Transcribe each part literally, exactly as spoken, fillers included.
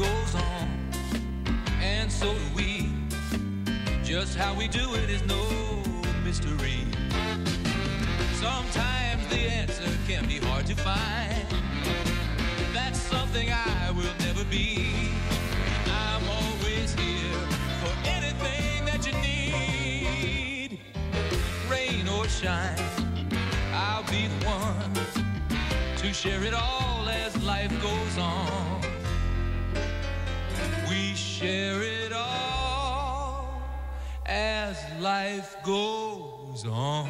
goes on, and so do we. Just how we do it is no mystery. Sometimes the answer can be hard to find. That's something I will never be. I'm always here for anything that you need. Rain or shine, I'll be the one to share it all as life goes on. We share it all as life goes on.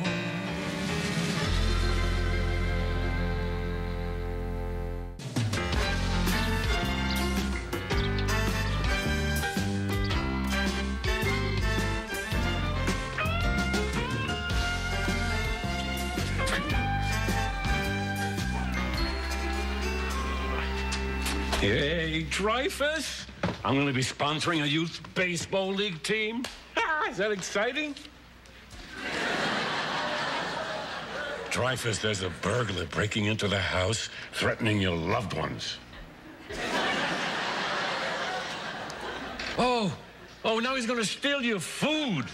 Hey, Dreyfus, I'm going to be sponsoring a youth baseball league team. Ah, is that exciting? Dreyfus, there's a burglar breaking into the house, threatening your loved ones. Oh, oh, now he's going to steal your food.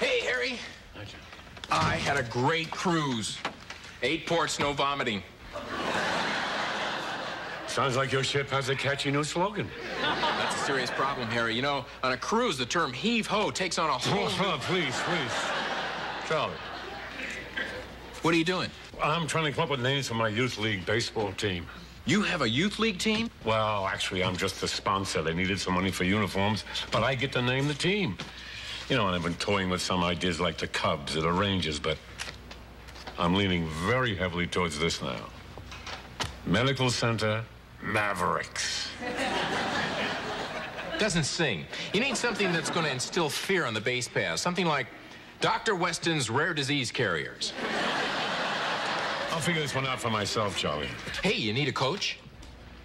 Hey, Harry. I had a great cruise. Eight ports, no vomiting. Sounds like your ship has a catchy new slogan. That's a serious problem, Harry. You know, on a cruise, the term heave-ho takes on a whole... Oh, oh, please, please. Charlie. What are you doing? I'm trying to come up with names for my youth league baseball team. You have a youth league team? Well, actually, I'm just the sponsor. They needed some money for uniforms, but I get to name the team. You know, and I've been toying with some ideas like the Cubs or the Rangers, but I'm leaning very heavily towards this now. Medical Center Mavericks. Doesn't sing. You need something that's going to instill fear on the base paths. Something like Doctor Weston's Rare Disease Carriers. I'll figure this one out for myself, Charlie. Hey, you need a coach?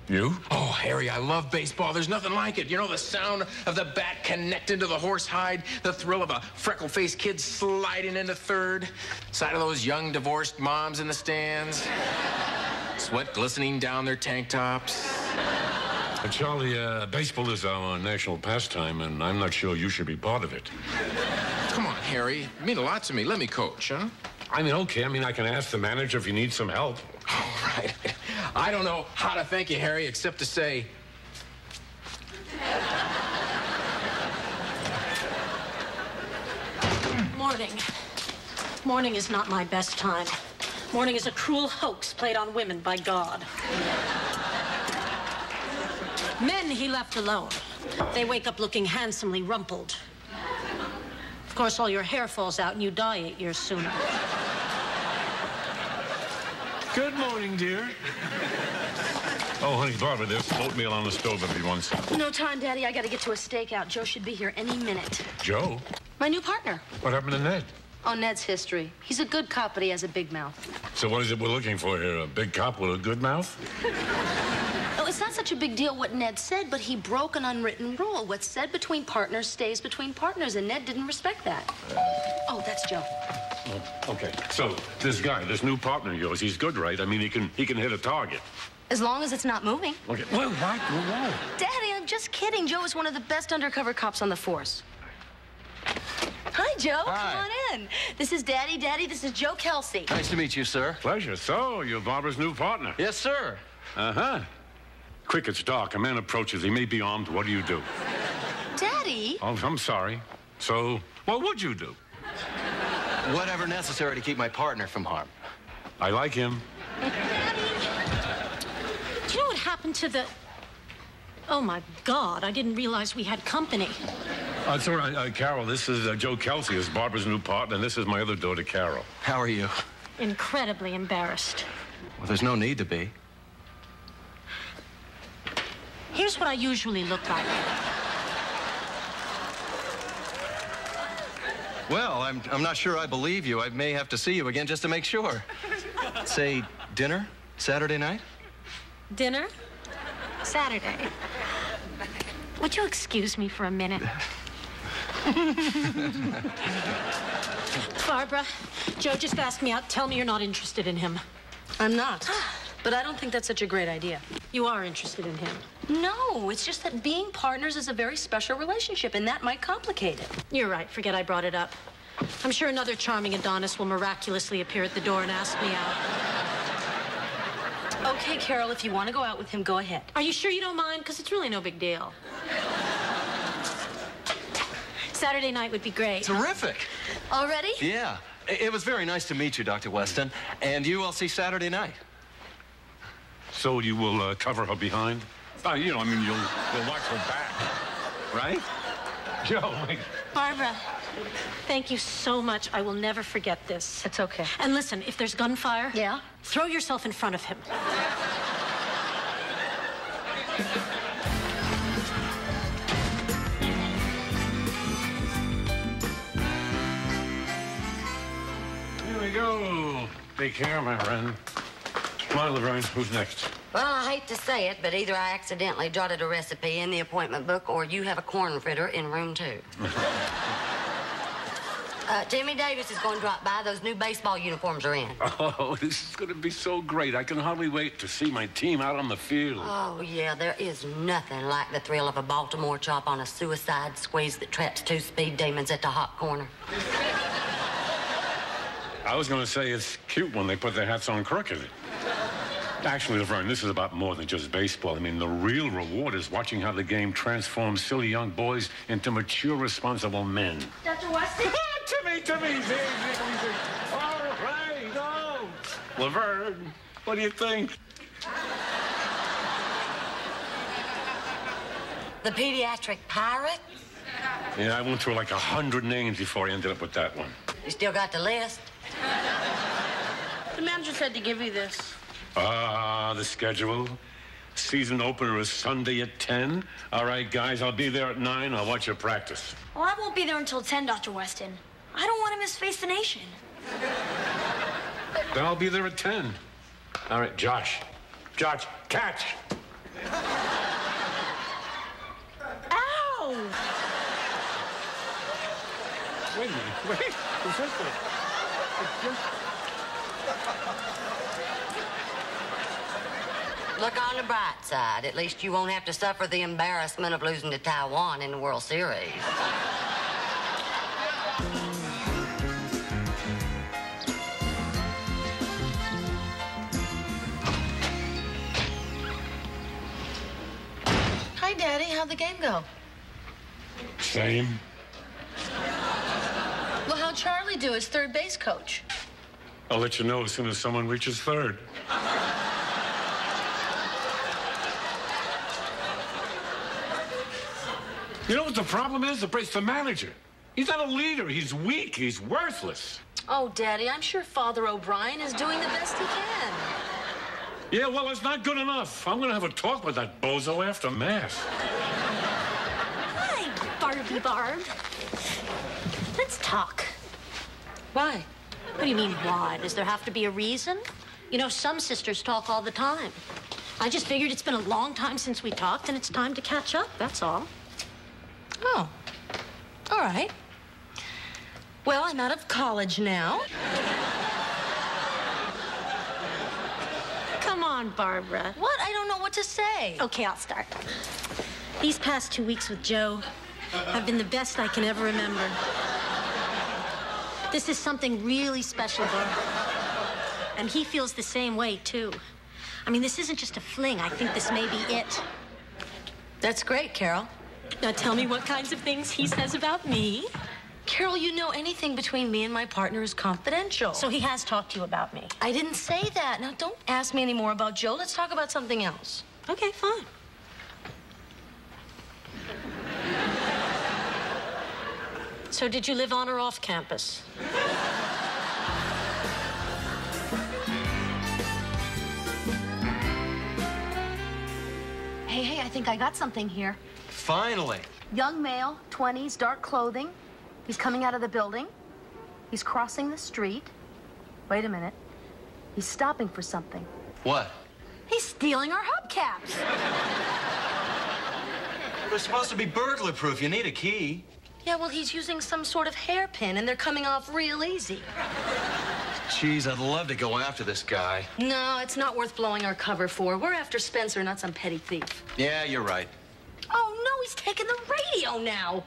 You? Oh, Harry, I love baseball. There's nothing like it. You know, the sound of the bat connecting to the horse hide, the thrill of a freckle-faced kid sliding into third, sight of those young divorced moms in the stands, sweat glistening down their tank tops. Uh, Charlie, uh, baseball is our national pastime, and I'm not sure you should be part of it. Come on, Harry. You mean a lot to me. Let me coach, huh? I mean, okay. I mean, I can ask the manager if you need some help. All right. I don't know how to thank you, Harry, except to say... Morning. Morning is not my best time. Morning is a cruel hoax played on women by God. Men he left alone. They wake up looking handsomely rumpled. Of course, all your hair falls out and you die eight years sooner. Good morning, dear. Oh, honey, Barbara, there's oatmeal on the stove if you want some. No time, Daddy. I got to get to a stakeout. Joe should be here any minute. Joe? My new partner. What happened to Ned? Oh, Ned's history. He's a good cop, but he has a big mouth. So what is it we're looking for here? A big cop with a good mouth? Oh, it's not such a big deal what Ned said, but he broke an unwritten rule. What's said between partners stays between partners, and Ned didn't respect that. Oh, that's Joe. Okay, so this guy, this new partner of yours, he's good, right? I mean, he can he can hit a target. As long as it's not moving. Okay. Well, why? Why? Daddy, I'm just kidding. Joe is one of the best undercover cops on the force. Hi, Joe. Hi. Come on in. This is Daddy. Daddy, this is Joe Kelsey. Nice to meet you, sir. Pleasure. So, you're Barbara's new partner. Yes, sir. Uh-huh. Quick, it's dark. A man approaches. He may be armed. What do you do? Daddy? Oh, I'm sorry. So, what would you do? Whatever necessary to keep my partner from harm. I like him. Daddy, do you know what happened to the... Oh, my God, I didn't realize we had company. Uh, it's all right, uh, Carol, this is uh, Joe Kelsey, is Barbara's new partner, and this is my other daughter, Carol. How are you? Incredibly embarrassed. Well, there's no need to be. Here's what I usually look like. Well, I'm, I'm not sure I believe you. I may have to see you again just to make sure. Say, dinner, Saturday night? Dinner, Saturday. Would you excuse me for a minute? Barbara, Joe just asked me out. Tell me you're not interested in him. I'm not. But I don't think that's such a great idea. You are interested in him. No, it's just that being partners is a very special relationship, and that might complicate it. You're right. Forget I brought it up. I'm sure another charming Adonis will miraculously appear at the door and ask me out. Okay, Carol, if you want to go out with him, go ahead. Are you sure you don't mind? Because it's really no big deal. Saturday night would be great. Terrific. Already? Yeah. It was very nice to meet you, Doctor Weston. And you will see Saturday night. So you will uh, cover her behind? Uh, you know, I mean, you'll, you'll watch her back, right? Joe. Barbara, thank you so much. I will never forget this. It's okay. And listen, if there's gunfire, yeah, throw yourself in front of him. Here we go. Take care, my friend. Come on, Laverne, who's next? Well, I hate to say it, but either I accidentally jotted a recipe in the appointment book or you have a corn fritter in room two. uh, Jimmy Davis is going to drop by. Those new baseball uniforms are in. Oh, this is going to be so great. I can hardly wait to see my team out on the field. Oh, yeah, there is nothing like the thrill of a Baltimore chop on a suicide squeeze that traps two speed demons at the hot corner. I was going to say it's cute when they put their hats on crooked. Actually, Laverne, this is about more than just baseball. I mean, the real reward is watching how the game transforms silly young boys into mature, responsible men. Doctor Weston? Timmy, Timmy, Timmy, Timmy. All right, no. Laverne, what do you think? The Pediatric Pirates? Yeah, I went through like a hundred names before I ended up with that one. You still got the list? The manager said to give you this. Ah, the schedule. Season opener is Sunday at ten. All right, guys, I'll be there at nine. I'll watch your practice. Well, I won't be there until ten, Doctor Weston. I don't want to misface the nation. Then I'll be there at ten. All right, Josh. Josh, catch! Ow! Wait a minute. Wait. Is this it? It's just... Look on the bright side. At least you won't have to suffer the embarrassment of losing to Taiwan in the World Series. Hi, Daddy. How'd the game go? Same. Well, how'd Charlie do as third base coach? I'll let you know as soon as someone reaches third. You know what the problem is? It's the manager. He's not a leader. He's weak. He's worthless. Oh, Daddy, I'm sure Father O'Brien is doing the best he can. Yeah, well, it's not good enough. I'm going to have a talk with that bozo after mass. Hi, Barbie Barb. Let's talk. Why? What do you mean, why? Does there have to be a reason? You know, some sisters talk all the time. I just figured it's been a long time since we talked, and it's time to catch up, that's all. Oh, all right. Well, I'm out of college now. Come on, Barbara. What? I don't know what to say. Okay, I'll start. These past two weeks with Joe have been the best I can ever remember. This is something really special, Barbara. And he feels the same way, too. I mean, this isn't just a fling. I think this may be it. That's great, Carol. Now tell me what kinds of things he says about me. Carol, you know anything between me and my partner is confidential. So he has talked to you about me. I didn't say that. Now don't ask me any more about Joe. Let's talk about something else. Okay, fine. So did you live on or off campus? Hey, hey, I think I got something here. Finally. Young male, twenties, dark clothing. He's coming out of the building. He's crossing the street. Wait a minute. He's stopping for something. What? He's stealing our hubcaps. They're supposed to be burglar-proof. You need a key. Yeah, well, he's using some sort of hairpin, and they're coming off real easy. Jeez, I'd love to go after this guy. No, it's not worth blowing our cover for. We're after Spencer, not some petty thief. Yeah, you're right. Oh, no, he's taking the radio now.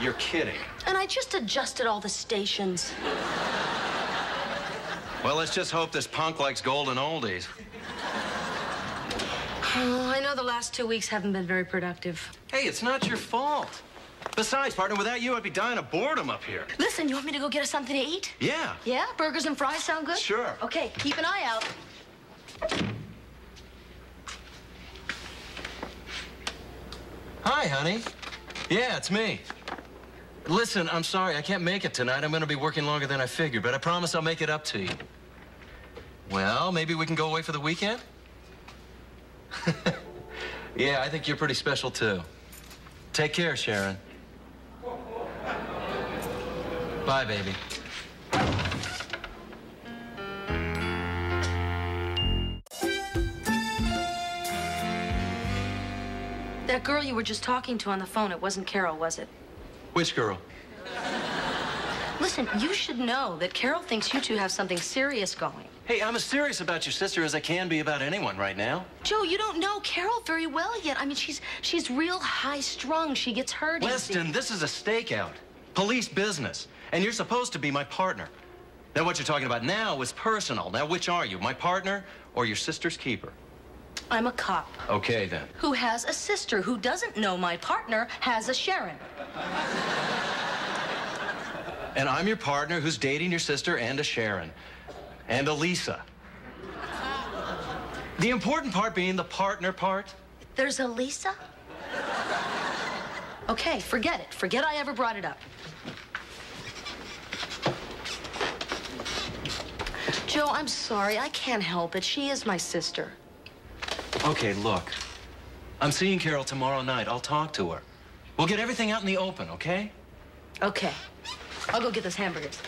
You're kidding. And I just adjusted all the stations. Well, let's just hope this punk likes golden oldies. Oh, I know the last two weeks haven't been very productive. Hey, it's not your fault. Besides, partner, without you, I'd be dying of boredom up here. Listen, you want me to go get us something to eat? Yeah. Yeah? Burgers and fries sound good? Sure. Okay, keep an eye out. Hi, honey. Yeah, it's me. Listen, I'm sorry, I can't make it tonight. I'm gonna be working longer than I figured, but I promise I'll make it up to you. Well, maybe we can go away for the weekend? Yeah, I think you're pretty special, too. Take care, Sharon. Bye, baby. That girl you were just talking to on the phone, it wasn't Carol, was it? Which girl? Listen, you should know that Carol thinks you two have something serious going. Hey, I'm as serious about your sister as I can be about anyone right now. Joe, you don't know Carol very well yet. I mean, she's she's real high-strung. She gets hurt. Weston, this is a stakeout. Police business. And you're supposed to be my partner. Now, what you're talking about now is personal. Now, which are you, my partner or your sister's keeper? I'm a cop. Okay, then. Who has a sister who doesn't know my partner has a Sharon. And I'm your partner who's dating your sister and a Sharon. And a Lisa. The important part being the partner part. There's a Lisa? Okay, forget it. Forget I ever brought it up. Joe, I'm sorry. I can't help it. She is my sister. Okay, look. I'm seeing Carol tomorrow night. I'll talk to her. We'll get everything out in the open, okay? Okay. I'll go get those hamburgers.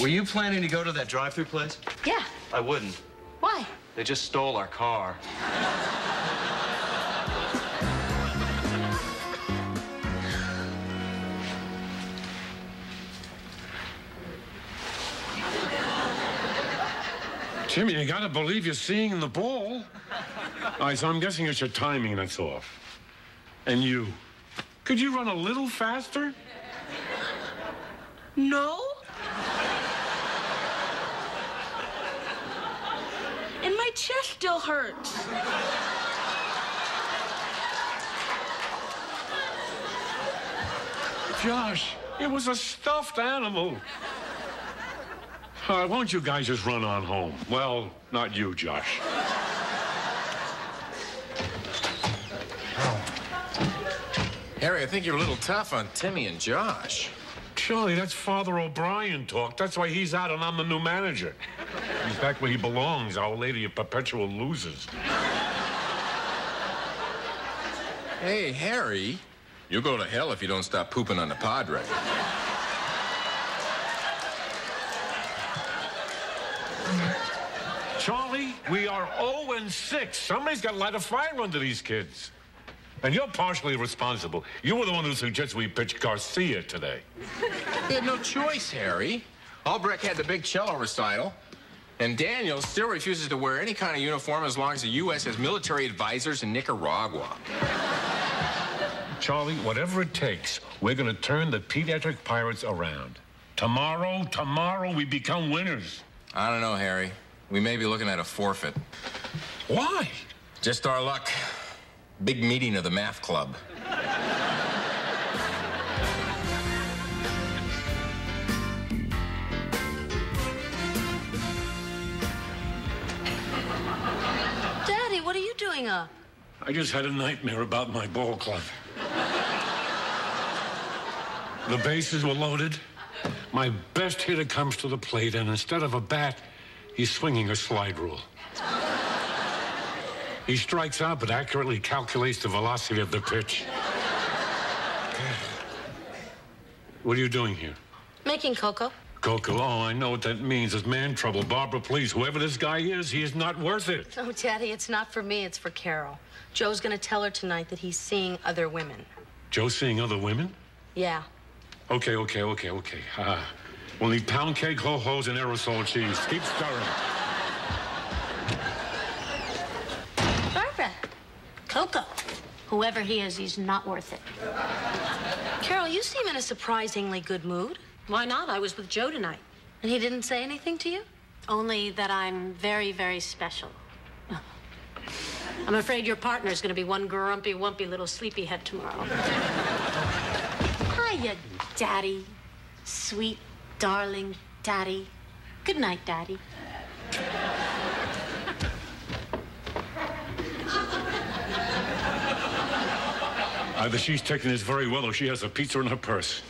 Were you planning to go to that drive-thru place? Yeah. I wouldn't. Why? They just stole our car. Jimmy, you gotta believe you're seeing the ball. All right, so I'm guessing it's your timing that's off. And you. Could you run a little faster? No. And my chest still hurts. Josh, it was a stuffed animal. All right, won't you guys just run on home? Well, not you, Josh. Harry, I think you're a little tough on Timmy and Josh. Charlie, that's Father O'Brien talk. That's why he's out and I'm the new manager. He's back where he belongs, Our Lady of Perpetual Losers. Hey, Harry, you'll go to hell if you don't stop pooping on the Padre. Charlie, we are oh and six. Somebody's got to light a fire under these kids. And you're partially responsible. You were the one who suggested we pitch Garcia today. He had no choice, Harry. Albrecht had the big cello recital, and Daniel still refuses to wear any kind of uniform as long as the U S has military advisors in Nicaragua. Charlie, whatever it takes, we're going to turn the Pediatric Pirates around. Tomorrow, tomorrow, we become winners. I don't know, Harry. We may be looking at a forfeit. Why? Just our luck. Big meeting of the math club. Daddy, what are you doing up? I just had a nightmare about my ball club. The bases were loaded. My best hitter comes to the plate, and instead of a bat, he's swinging a slide rule. He strikes out, but accurately calculates the velocity of the pitch. What are you doing here? Making cocoa. Cocoa? Oh, I know what that means. It's man trouble. Barbara, please, whoever this guy is, he is not worth it. Oh, Daddy, it's not for me. It's for Carol. Joe's going to tell her tonight that he's seeing other women. Joe seeing other women? Yeah. Okay, okay, okay, okay. Uh, we'll need pound cake, ho-hos, and aerosol cheese. Keep stirring. Barbara. Coco. Whoever he is, he's not worth it. Carol, you seem in a surprisingly good mood. Why not? I was with Joe tonight. And he didn't say anything to you? Only that I'm very, very special. I'm afraid your partner's gonna be one grumpy, wumpy little sleepyhead tomorrow. Hiya, Daddy. Sweet, darling Daddy. Good night, Daddy. Either she's taking this very well or she has a pizza in her purse.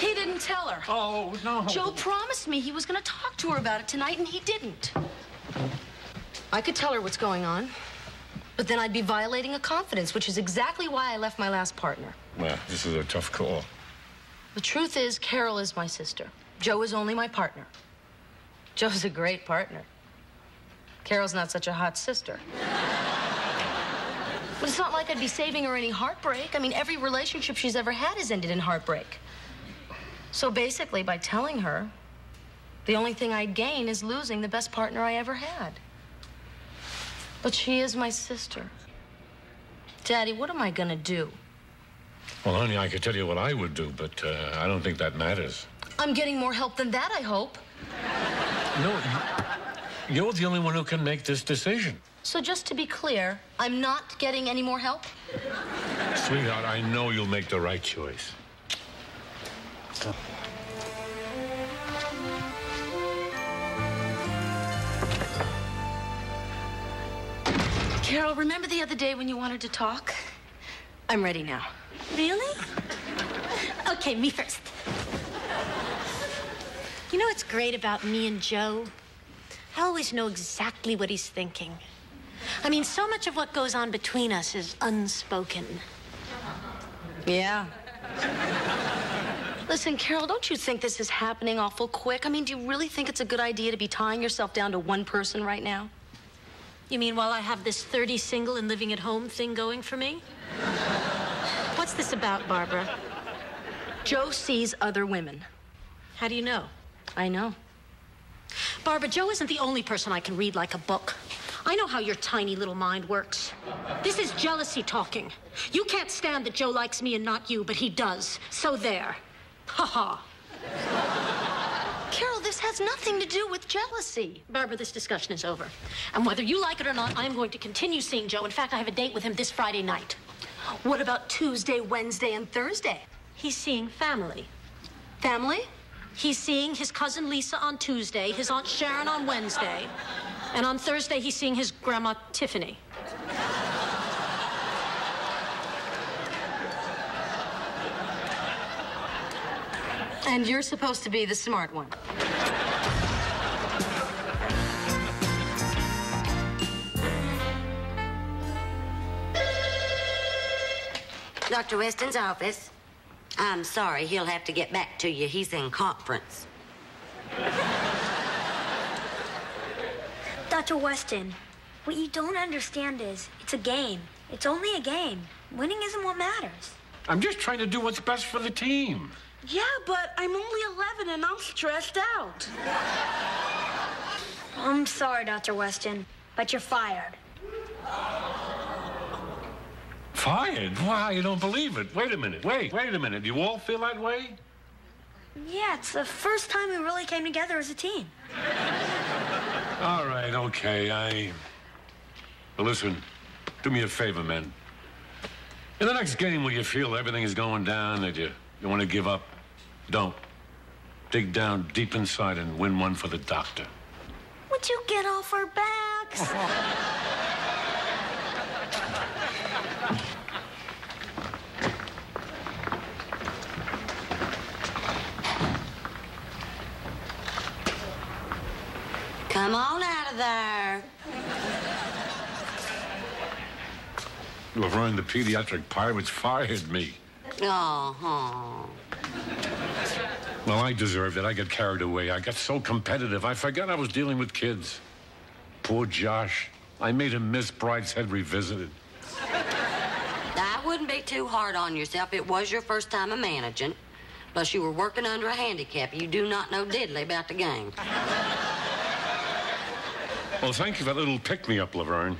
He didn't tell her. Oh, no. Joe promised me he was gonna talk to her about it tonight, and he didn't. I could tell her what's going on, but then I'd be violating a confidence, which is exactly why I left my last partner. Well, this is a tough call. The truth is, Carol is my sister. Joe is only my partner. Joe's a great partner. Carol's not such a hot sister. But it's not like I'd be saving her any heartbreak. I mean, every relationship she's ever had has ended in heartbreak. So basically, by telling her, the only thing I'd gain is losing the best partner I ever had. But she is my sister. Daddy, what am I gonna do? Well, honey, I could tell you what I would do, but uh, I don't think that matters. I'm getting more help than that, I hope. No, you're the only one who can make this decision. So just to be clear, I'm not getting any more help? Sweetheart, I know you'll make the right choice. Oh. Carol, remember the other day when you wanted to talk? I'm ready now. Really? Okay, me first. You know what's great about me and Joe? I always know exactly what he's thinking. I mean, so much of what goes on between us is unspoken. Yeah. Listen, Carol, don't you think this is happening awful quick? I mean, do you really think it's a good idea to be tying yourself down to one person right now? You mean while I have this thirty single and living at home thing going for me? What's this about, Barbara? Joe sees other women. How do you know? I know. Barbara, Joe isn't the only person I can read like a book. I know how your tiny little mind works. This is jealousy talking. You can't stand that Joe likes me and not you, but he does. So there. Ha ha. Carol, this has nothing to do with jealousy. Barbara, this discussion is over. And whether you like it or not, I'm going to continue seeing Joe. In fact, I have a date with him this Friday night. What about Tuesday, Wednesday, and Thursday? He's seeing family. Family? He's seeing his cousin Lisa on Tuesday, his Aunt Sharon on Wednesday, and on Thursday he's seeing his Grandma Tiffany. And you're supposed to be the smart one. Doctor Weston's office. I'm sorry, he'll have to get back to you. He's in conference. Doctor Weston, what you don't understand is it's a game. It's only a game. Winning isn't what matters. I'm just trying to do what's best for the team. Yeah, but I'm only eleven and I'm stressed out. I'm sorry, Doctor Weston, but you're fired. Fired? Why, you don't believe it. Wait a minute, wait, wait a minute. Do you all feel that way? Yeah, it's the first time we really came together as a team. All right, okay, I... Well, listen, do me a favor, men. In the next game where you feel everything is going down, that you... You want to give up? Don't. Dig down deep inside and win one for the doctor. Would you get off our backs? Come on out of there. Laverne, the Pediatric Pirates fired me. Oh. Well, I deserved it. I got carried away. I got so competitive. I forgot I was dealing with kids. Poor Josh. I made him miss Brideshead Revisited. too hard on yourself. It was your first time a managing. Plus, you were working under a handicap. You do not know diddly about the game. Well, thank you for that little pick-me-up, Laverne.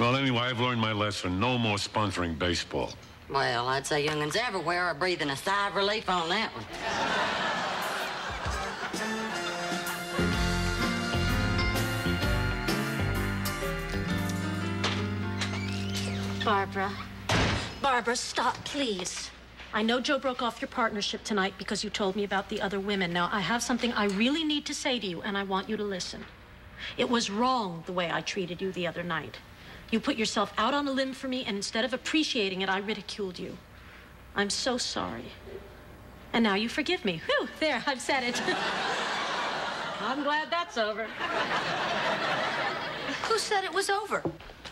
Well, anyway, I've learned my lesson. No more sponsoring baseball. Well, I'd say young'uns everywhere are breathing a sigh of relief on that one. Barbara. Barbara, stop, please. I know Joe broke off your partnership tonight because you told me about the other women. Now, I have something I really need to say to you, and I want you to listen. It was wrong the way I treated you the other night. You put yourself out on a limb for me, and instead of appreciating it, I ridiculed you. I'm so sorry. And now you forgive me. Whew, there, I've said it. I'm glad that's over. Who said it was over?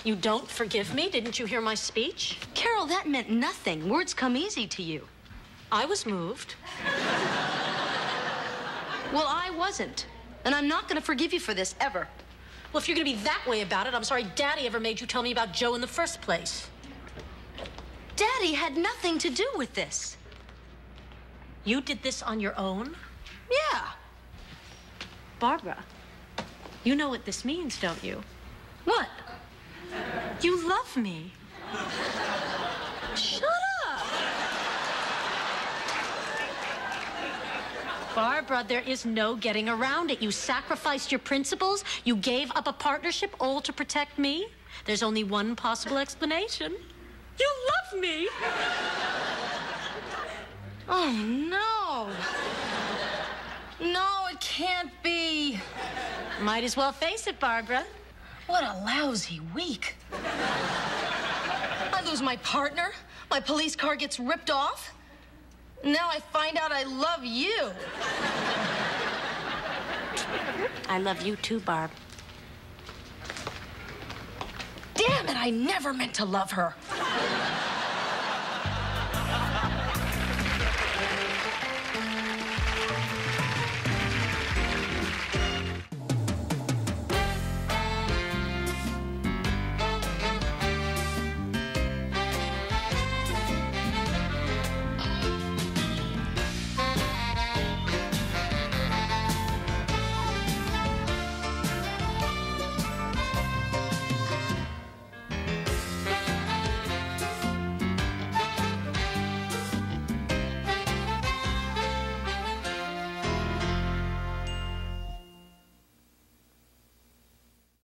You don't forgive me? Didn't you hear my speech? Carol, that meant nothing. Words come easy to you. I was moved. Well, I wasn't. And I'm not going to forgive you for this, ever. Well, if you're going to be that way about it, I'm sorry Daddy ever made you tell me about Joe in the first place. Daddy had nothing to do with this. You did this on your own? Yeah. Barbara, you know what this means, don't you? What? You love me. Shut up. Barbara, there is no getting around it. You sacrificed your principles. You gave up a partnership all to protect me. There's only one possible explanation. You love me. Oh, no. No, it can't be. Might as well face it, Barbara. What a lousy week. I lose my partner. My police car gets ripped off. Now I find out I love you. I love you too, Barb. Damn it, I never meant to love her.